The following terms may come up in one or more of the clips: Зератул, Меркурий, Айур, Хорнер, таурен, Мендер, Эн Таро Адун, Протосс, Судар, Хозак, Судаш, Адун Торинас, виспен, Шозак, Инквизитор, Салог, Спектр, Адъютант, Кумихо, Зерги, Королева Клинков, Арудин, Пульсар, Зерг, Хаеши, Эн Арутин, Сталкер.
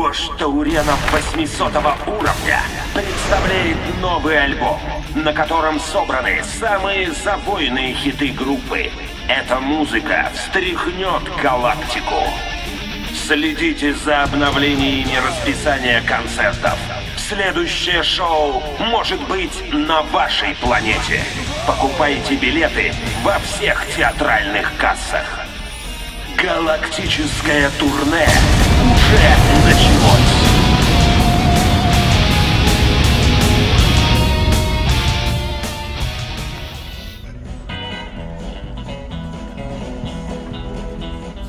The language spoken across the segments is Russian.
Вождь тауренов 800-го уровня представляет новый альбом, на котором собраны самые забойные хиты группы. Эта музыка встряхнет галактику. Следите за обновлениями расписания концертов. Следующее шоу может быть на вашей планете. Покупайте билеты во всех театральных кассах. Галактическое турне уже началось.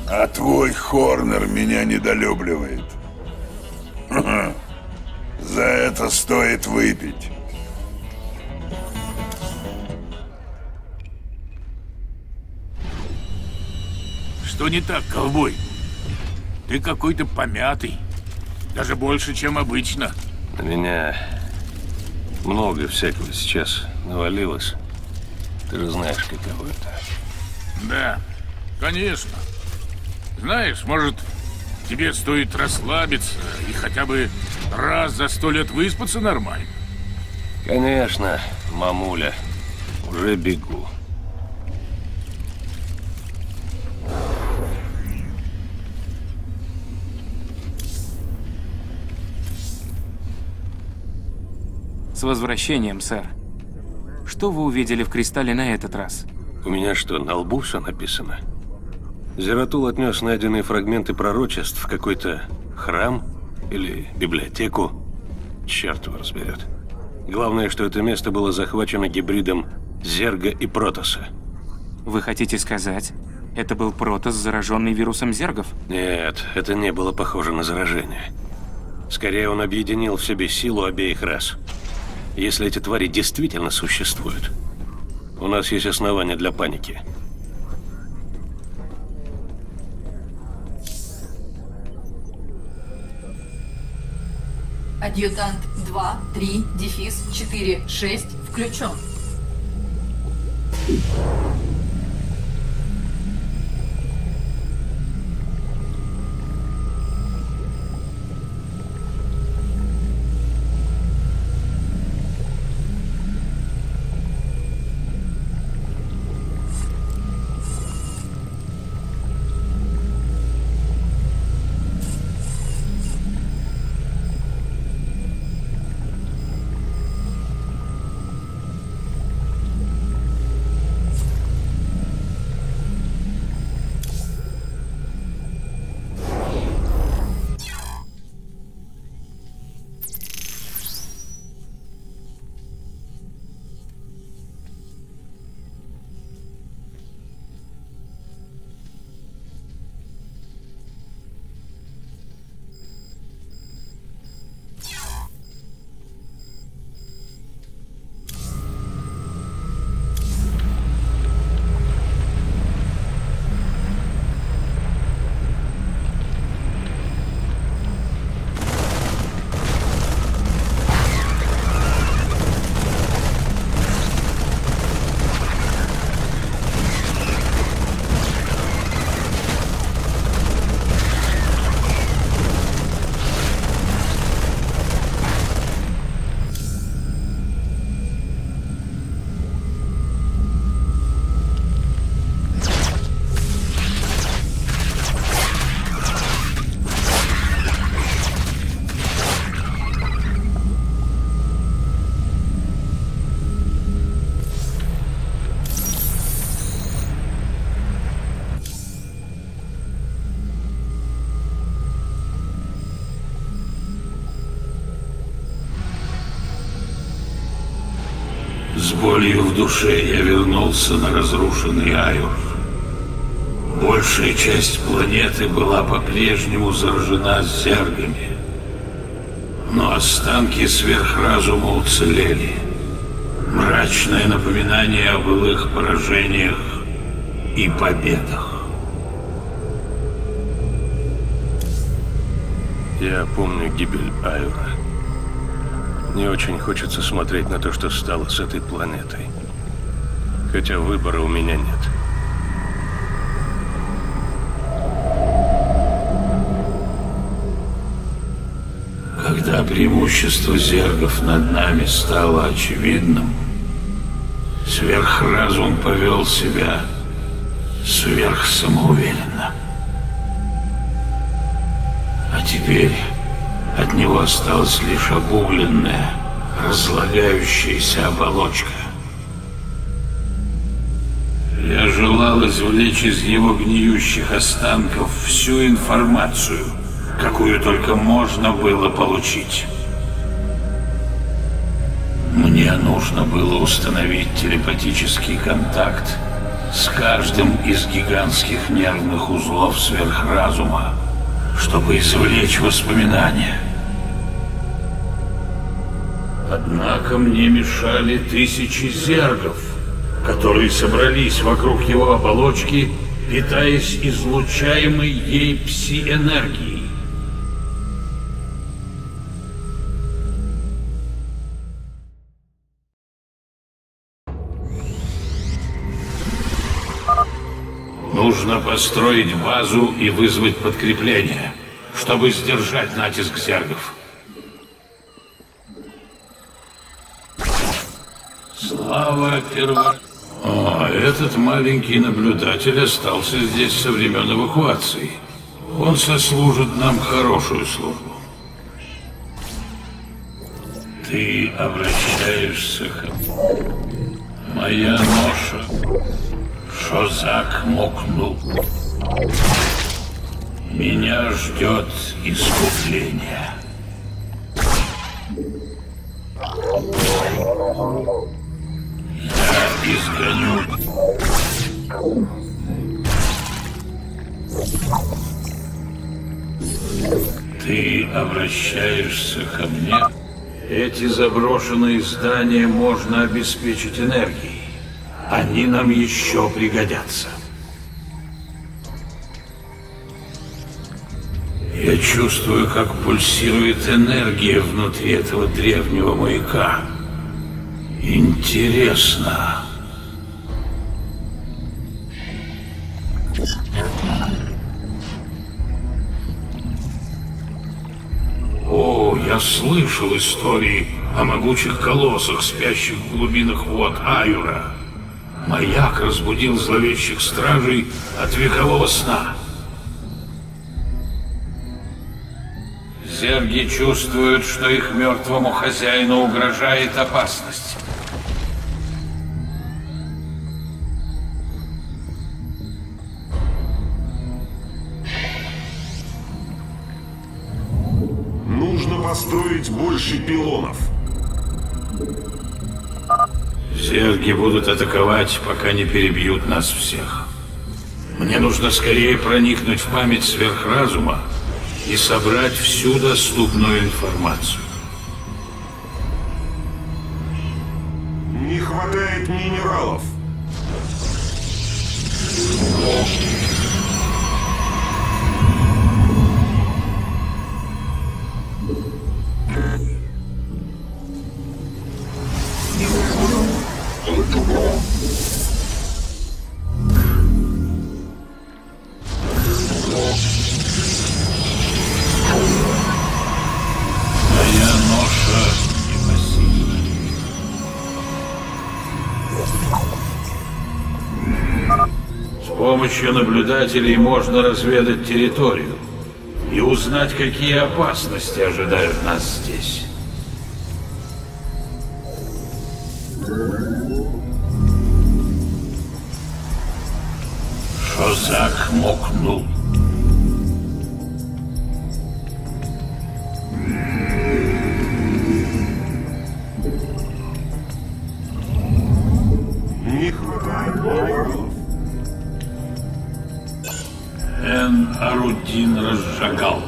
А твой Хорнер меня недолюбливает. За это стоит выпить. Что не так, ковбой? Ты какой-то помятый. Даже больше, чем обычно. На меня много всякого сейчас навалилось. Ты же знаешь, каково это. Да, конечно. Знаешь, может, тебе стоит расслабиться и хотя бы раз за 100 лет выспаться нормально? Конечно, мамуля. Уже бегу. С возвращением, сэр. Что вы увидели в кристалле на этот раз? У меня что, на лбу все написано? Зератул отнес найденные фрагменты пророчеств в какой-то храм или библиотеку. Черт его разберет. Главное, что это место было захвачено гибридом Зерга и Протосса. Вы хотите сказать, это был Протосс, зараженный вирусом Зергов? Нет, это не было похоже на заражение. Скорее, он объединил в себе силу обеих рас. Если эти твари действительно существуют, у нас есть основания для паники. Адъютант 2, 3, -4, 6 включен. С болью в душе я вернулся на разрушенный Айур. Большая часть планеты была по-прежнему заражена зергами, но останки сверхразума уцелели. Мрачное напоминание о былых поражениях и победах. Я помню гибель Айура. Не очень хочется смотреть на то, что стало с этой планетой. Хотя выбора у меня нет. Когда преимущество зергов над нами стало очевидным, сверхразум повел себя сверхсамоуверенно. А теперь от него осталась лишь обугленная, разлагающаяся оболочка. Я желал извлечь из его гниющих останков всю информацию, какую только можно было получить. Мне нужно было установить телепатический контакт с каждым из гигантских нервных узлов сверхразума, чтобы извлечь воспоминания. Однако мне мешали тысячи зергов, которые собрались вокруг его оболочки, питаясь излучаемой ей пси-энергией. Нужно построить базу и вызвать подкрепление, чтобы сдержать натиск зергов. Слава первому... А этот маленький наблюдатель остался здесь со времен эвакуации. Он сослужит нам хорошую службу. Ты обращаешься ко мне. Моя ноша. Шозак мокнул. Меня ждет искупление. Я изгоню. Ты обращаешься ко мне. Эти заброшенные здания можно обеспечить энергией. Они нам еще пригодятся. Я чувствую, как пульсирует энергия внутри этого древнего маяка. Интересно. О, я слышал истории о могучих колоссах, спящих в глубинах вод Айура. Маяк разбудил зловещих стражей от векового сна. Зерги чувствуют, что их мертвому хозяину угрожает опасность. Нужно построить больше пилонов. Зерги будут атаковать, пока не перебьют нас всех. Мне нужно скорее проникнуть в память сверхразума и собрать всю доступную информацию. Не хватает минералов. С помощью наблюдателей можно разведать территорию и узнать, какие опасности ожидают нас здесь. Шозак мокнул. Не хватает. Эн Арутин разжигал.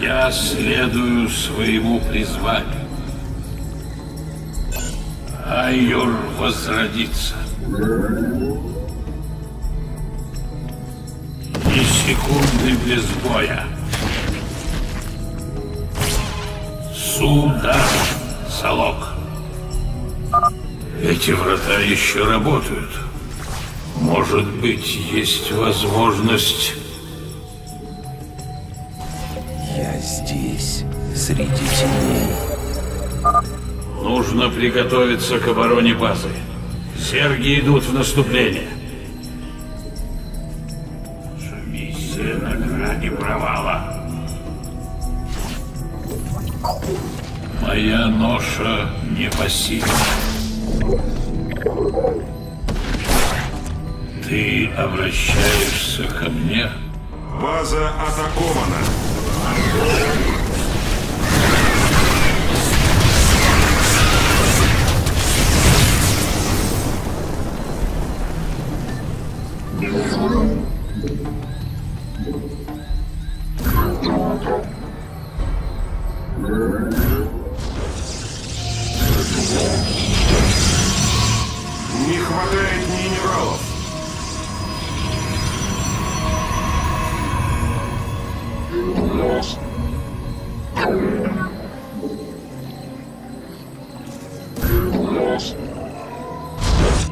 Я следую своему призванию. Айур возродится. Ни секунды без боя. Судар, Салог. Эти врата еще работают. Может быть, есть возможность здесь, среди теней. Нужно приготовиться к обороне базы. Зерги идут в наступление. Миссия на грани провала. Моя ноша непосильна. Ты обращаешься ко мне? База атакована. Не хватает минералов.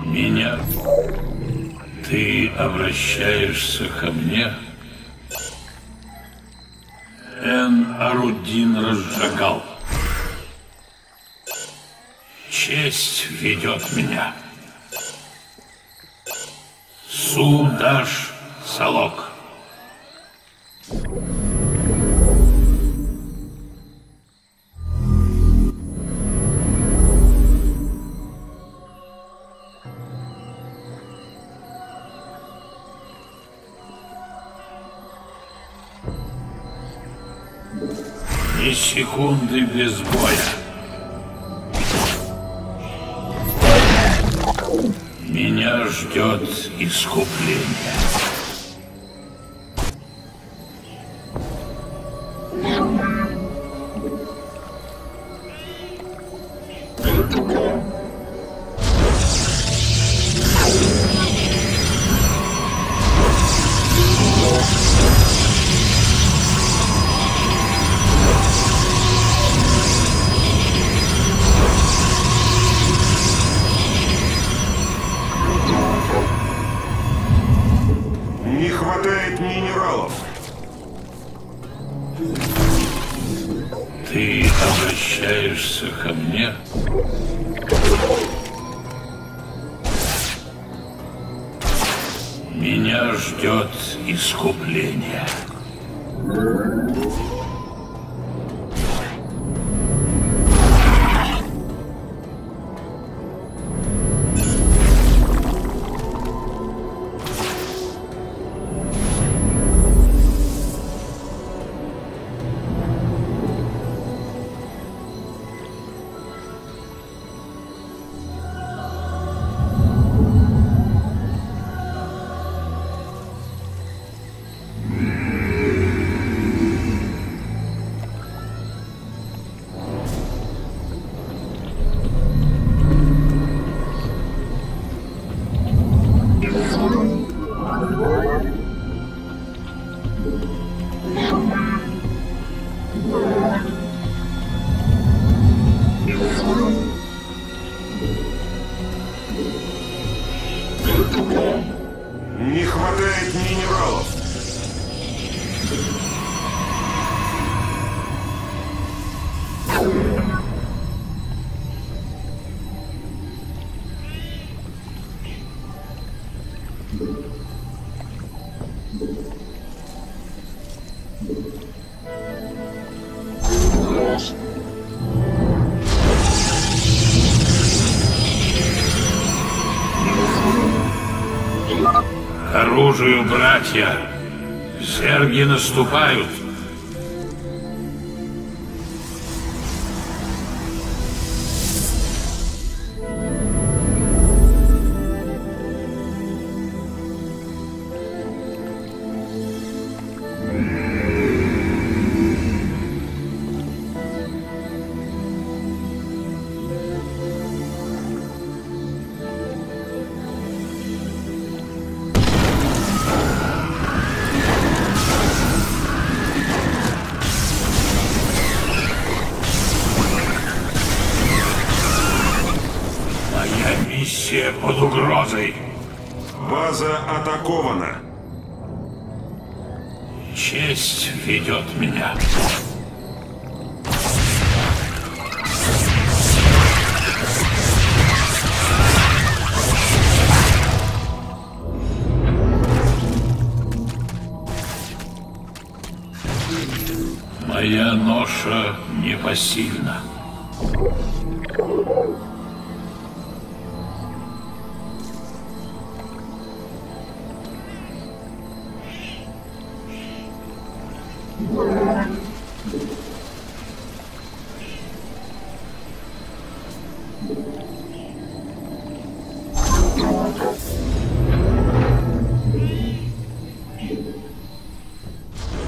Меня. Ты обращаешься ко мне? Эн Арутин разжигал. Честь ведет меня. Судаш, Салог. Ни секунды без боя. Меня ждет искупление. Ты обращаешься ко мне? Меня ждет искупление. Не хватает минералов. Оружию, братья! Зерги наступают! Миссия под угрозой. База атакована. Честь ведет меня. Твоя ноша непосильна.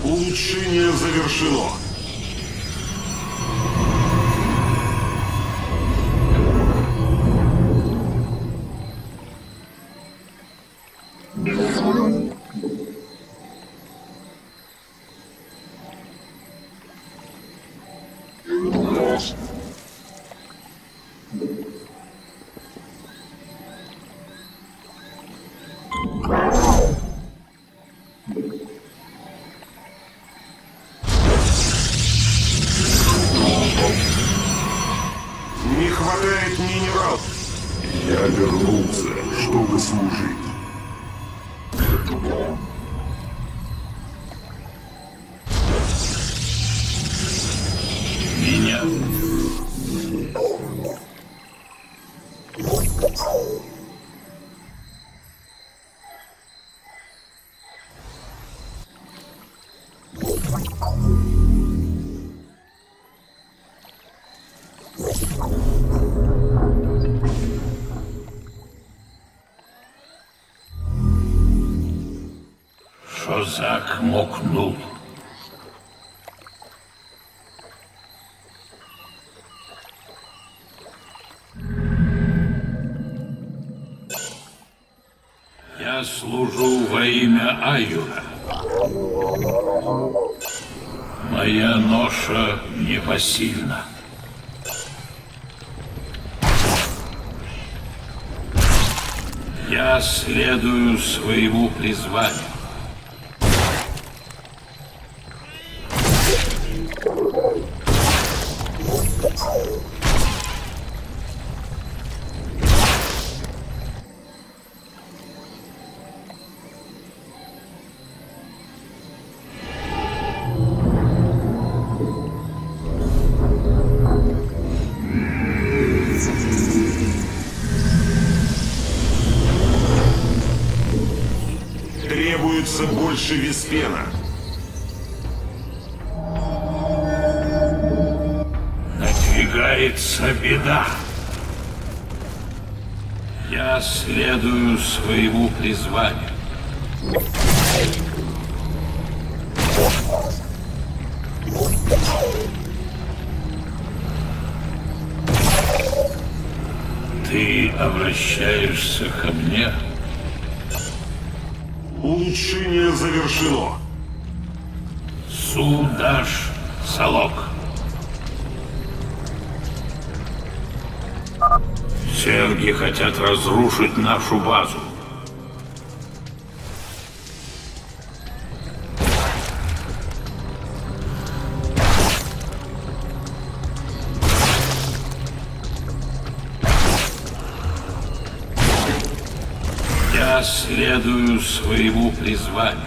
Улучшение завершено. Хозак мокнул. Я служу во имя Айура. Моя ноша непосильна. Я следую своему призванию. Больше виспена. Надвигается беда. Я следую своему призванию. Ты обращаешься ко мне? Улучшение завершено. Судаш, Салог. Зерги хотят разрушить нашу базу. Следую своему призванию.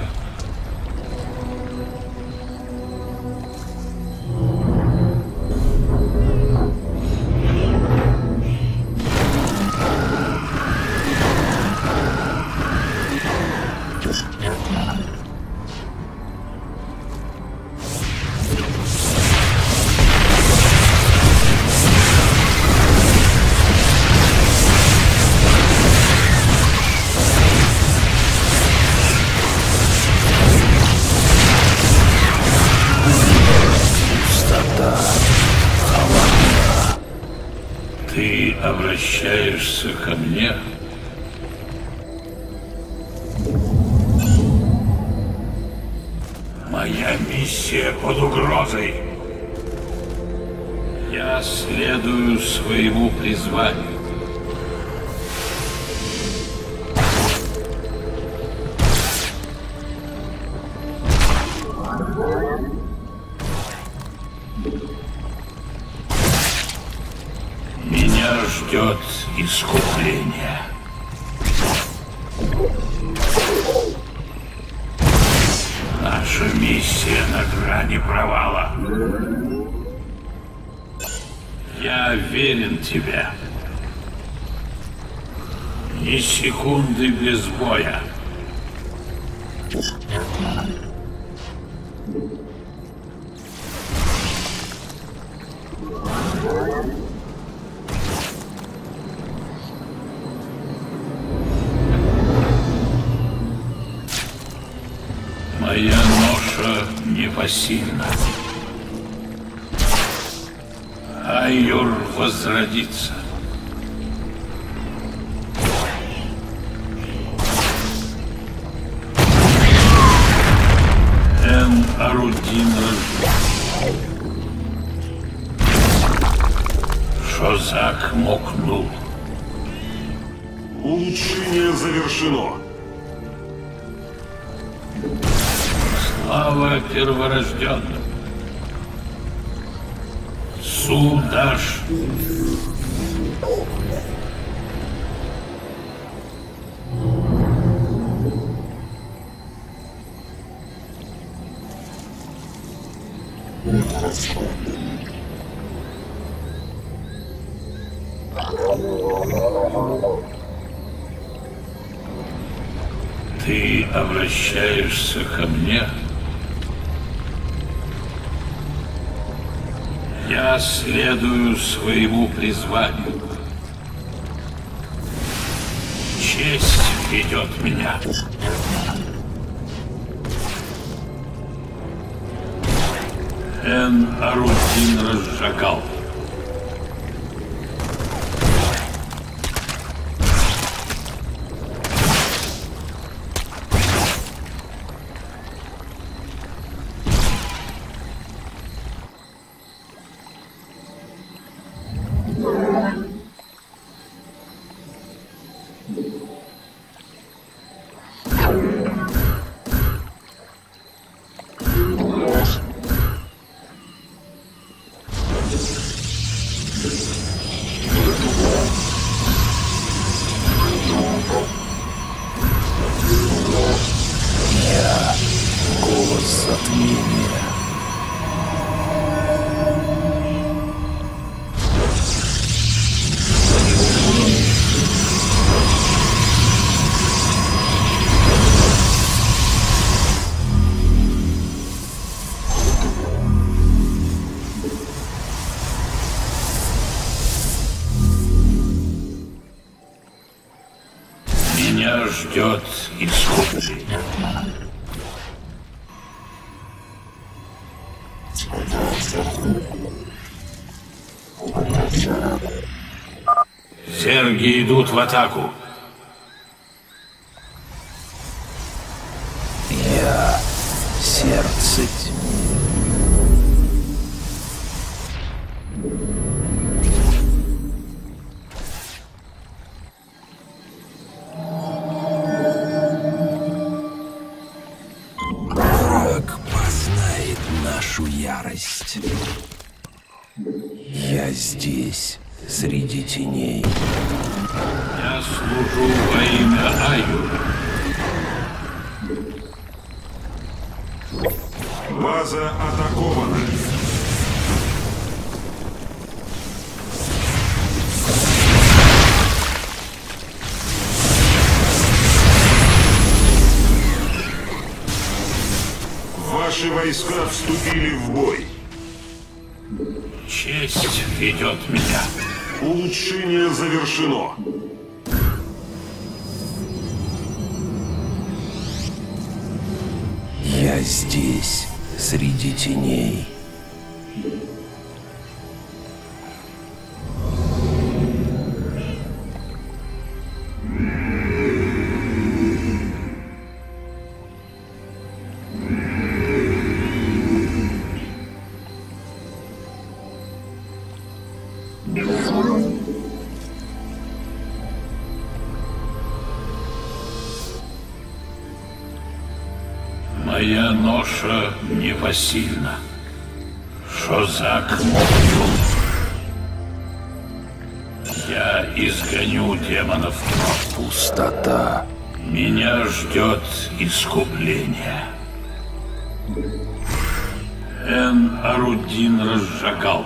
Обращаешься ко мне? Моя миссия под угрозой. Я следую своему призванию. Ждет искупление. Наша миссия Миссия на грани провала. Я верен тебе. Ни секунды без боя. Моя ноша непосильна. Айур возродится. Эн Арутин рожден. Шозак мокнул. Улучшение завершено. Слава перворожденным. Судаш. Ты обращаешься ко мне? Я следую своему призванию. Честь ведет меня. Эн Арутин разжигал. Ждет искупление. Зерги идут в атаку. Я сердце тьмы. Ярость. Я здесь, среди теней. Я служу во имя Айура. База атакована. Наши войска вступили в бой. Честь ведет меня. Улучшение завершено. Я здесь, среди теней. Моя ноша непосильна. Шозак мокнул. Я изгоню демонов. Пустота. Меня ждет искупление. Эн Арутин разжигал.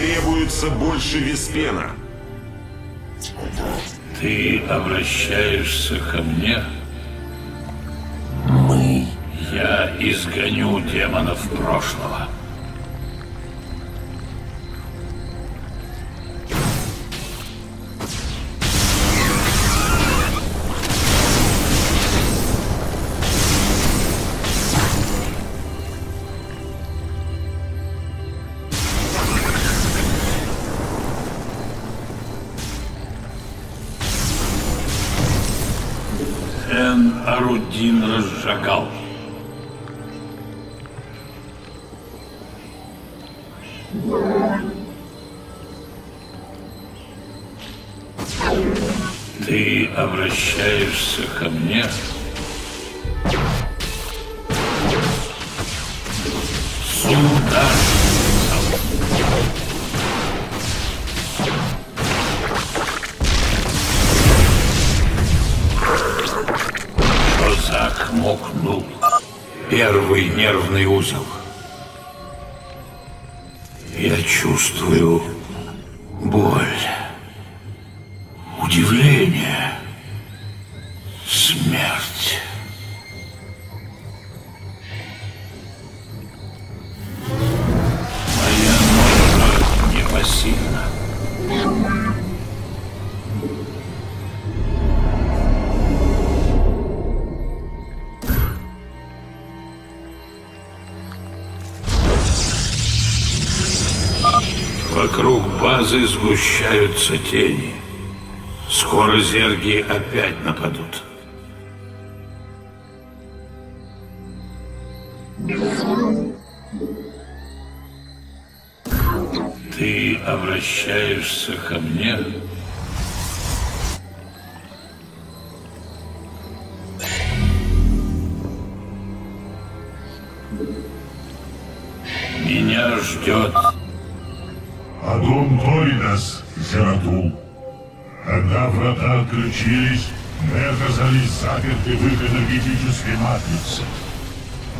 Требуется больше виспена. Ты обращаешься ко мне? Мы. Я изгоню демонов прошлого. Арудин разжигал. Ты обращаешься ко мне? Судар. Хозак мокнул. Первый нервный узел. Я чувствую боль, удивление, смерть. Моя нога непосильна. Вокруг базы сгущаются тени. Скоро зерги опять нападут. Ты обращаешься ко мне? Меня ждет... Адун Торинас, Зератул. Когда врата отключились, мы оказались заперты в их энергетической матрице.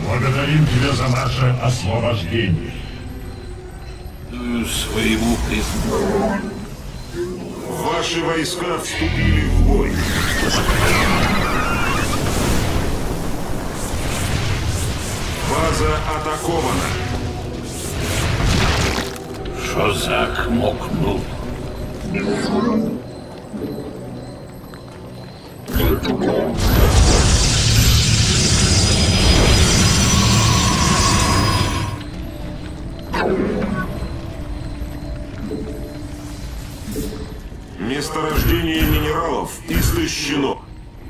Благодарим тебя за наше освобождение. Своему признанию. Ваши войска вступили в бой. База атакована. Хозак мокнул. Месторождение минералов истощено.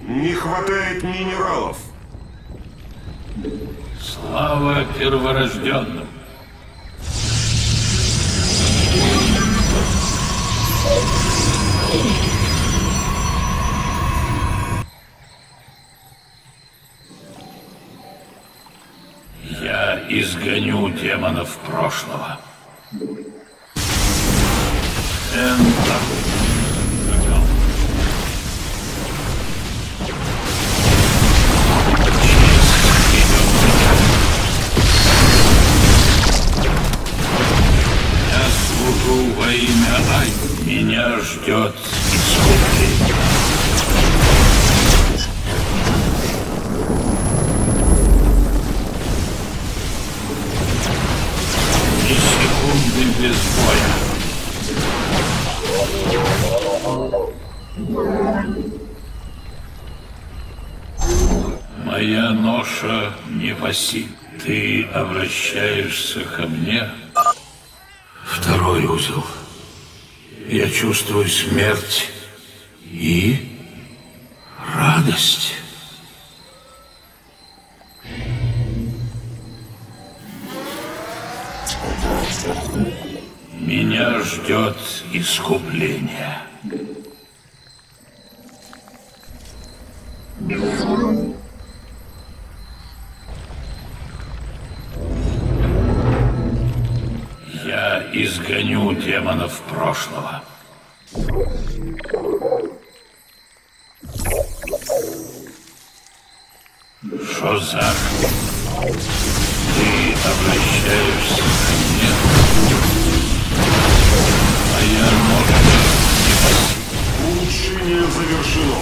Не хватает минералов. Слава перворожденным. Я изгоню демонов прошлого. Эн Таро Адун. Во имя Айур меня ждет искупление. Ни секунды без боя. Моя ноша непосильна. Ты обращаешься ко мне? Второй узел. Я чувствую смерть и радость. Меня ждет искупление. Я изгоню демонов прошлого. Шозак, ты обращаешься ко мне, а я, может быть, не могу. Улучшение завершено.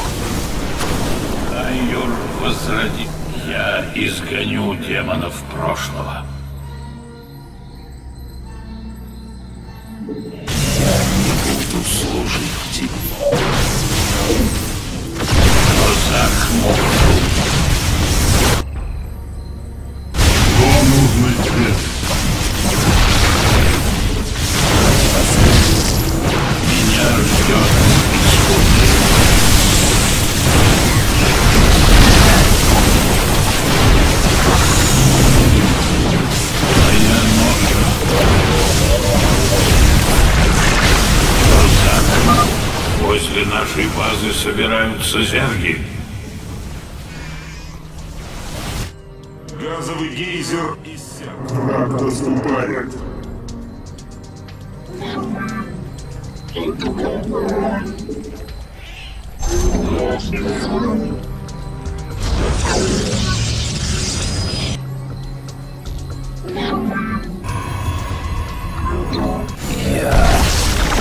Айур возродит. Я изгоню демонов прошлого. Я не буду служить тебе. Шозак может. Возле нашей базы собираются зерги. Газовый гейзер иссяк. Враг наступает. Я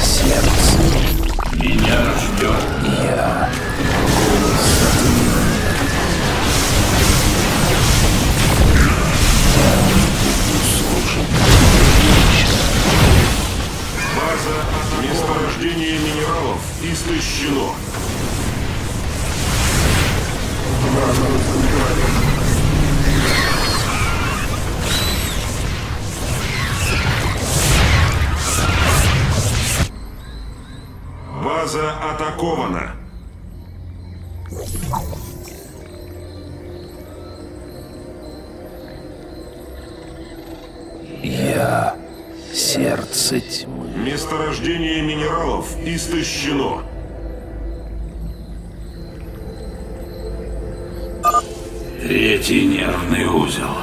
сердце. Меня ждет. Я голос Адуна. Я буду слушать лично. База месторождения минералов истощено. База центральная. База атакована. Я сердце тьмы. Месторождение минералов истощено. Третий нервный узел.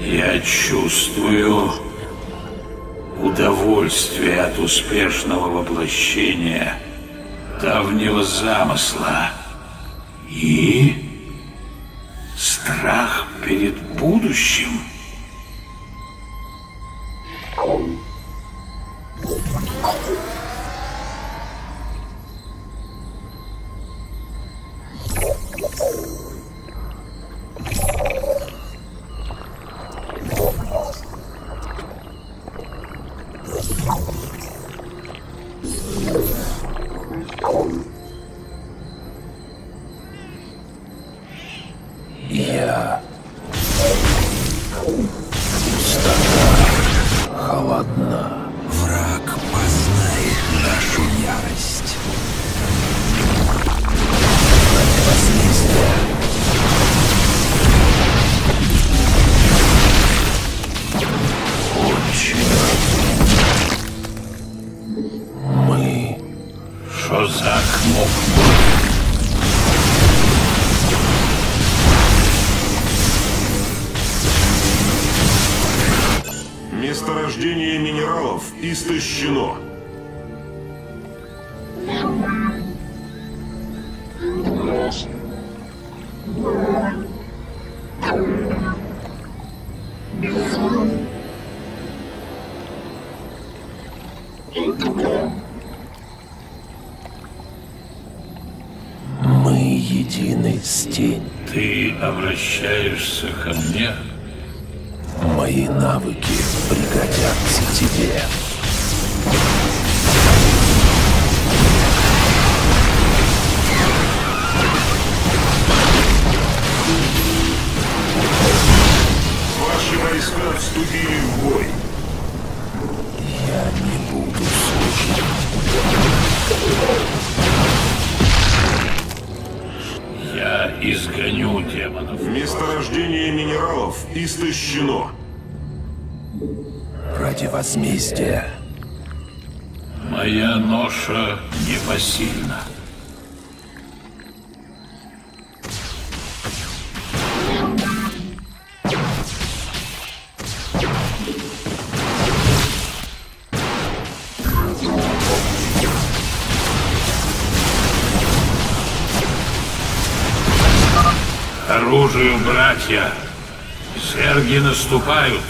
Я чувствую удовольствие от успешного воплощения давнего замысла и страх перед будущим. Месторождение минералов истощено. Мы едины с тенью. Ты обращаешься ко мне? Мои навыки пригодятся тебе. Ваши войска вступили в бой. Я не буду слушать. Я изгоню демонов. Месторождение минералов истощено. Ради возмездия. Моя ноша непосильна. Оружию, братья! Зерги наступают!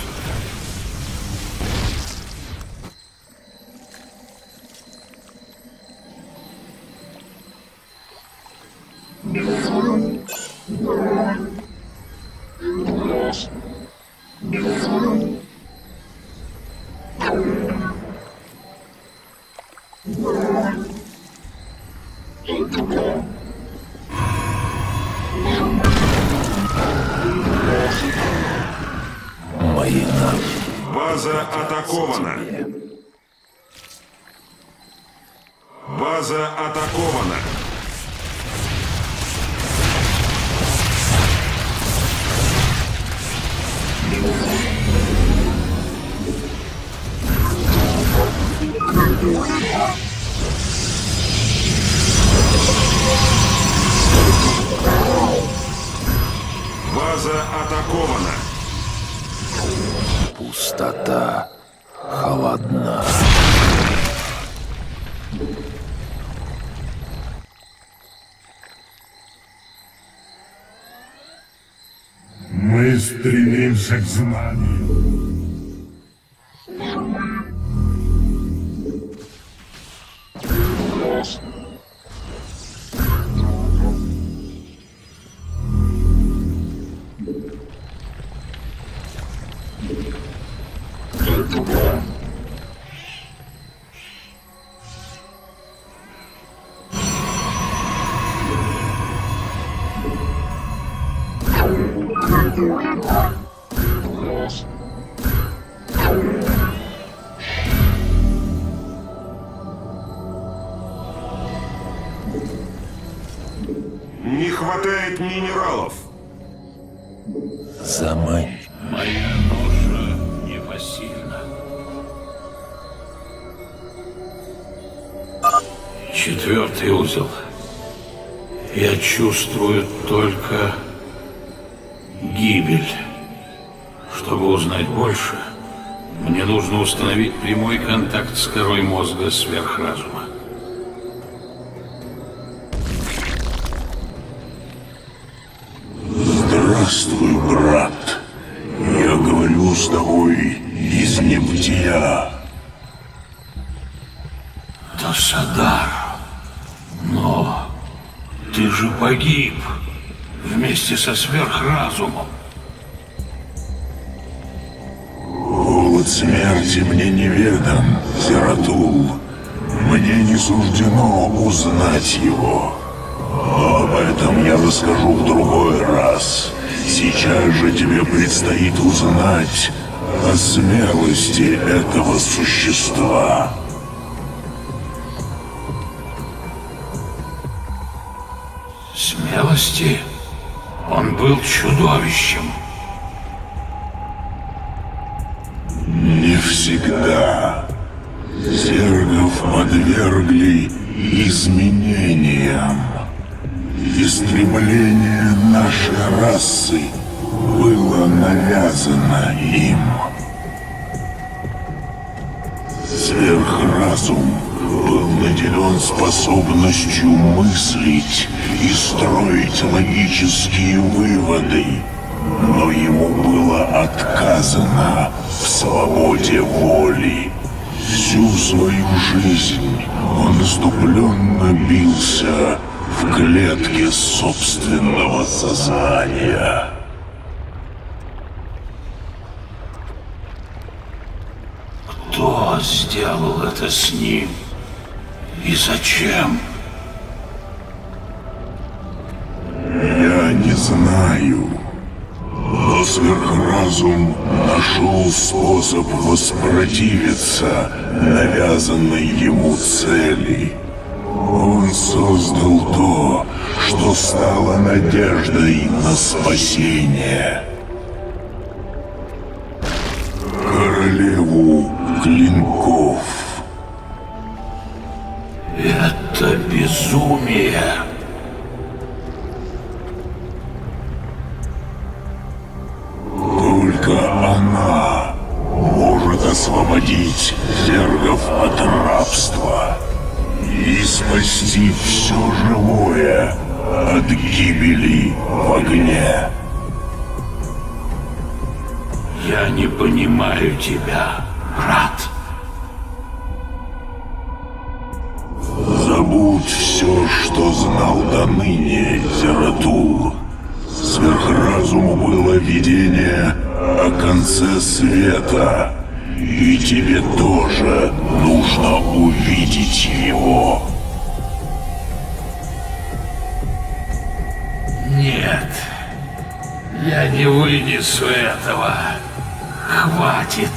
К знанию. Чувствую только гибель. Чтобы узнать больше, мне нужно установить прямой контакт с корой мозга сверхразума. Здравствуй, брат. Я говорю с тобой из небытия. Да, Судар. Но... ты же погиб вместе со сверхразумом. Голод смерти мне неведом, Зератул. Мне не суждено узнать его. Об этом я расскажу в другой раз. Сейчас же тебе предстоит узнать о смелости этого существа. Смелости? Он был чудовищем. Не всегда. Зергов подвергли изменениям. Истребление нашей расы было навязано им. Сверхразум был наделен способностью мыслить и строить логические выводы, но ему было отказано в свободе воли. Всю свою жизнь он иступленно бился в клетке собственного сознания. Кто сделал это с ним? И зачем? Я не знаю, но сверхразум нашел способ воспротивиться навязанной ему цели. Он создал то, что стало надеждой на спасение. Королеву Клинков. Это безумие. Только она может освободить зергов от рабства и спасти все живое от гибели в огне. Я не понимаю тебя, брат. Забудь все, что знал до ныне, Зератул. Сверхразуму было видение о конце света, и тебе тоже нужно увидеть его. Нет, я не вынесу этого. Хватит.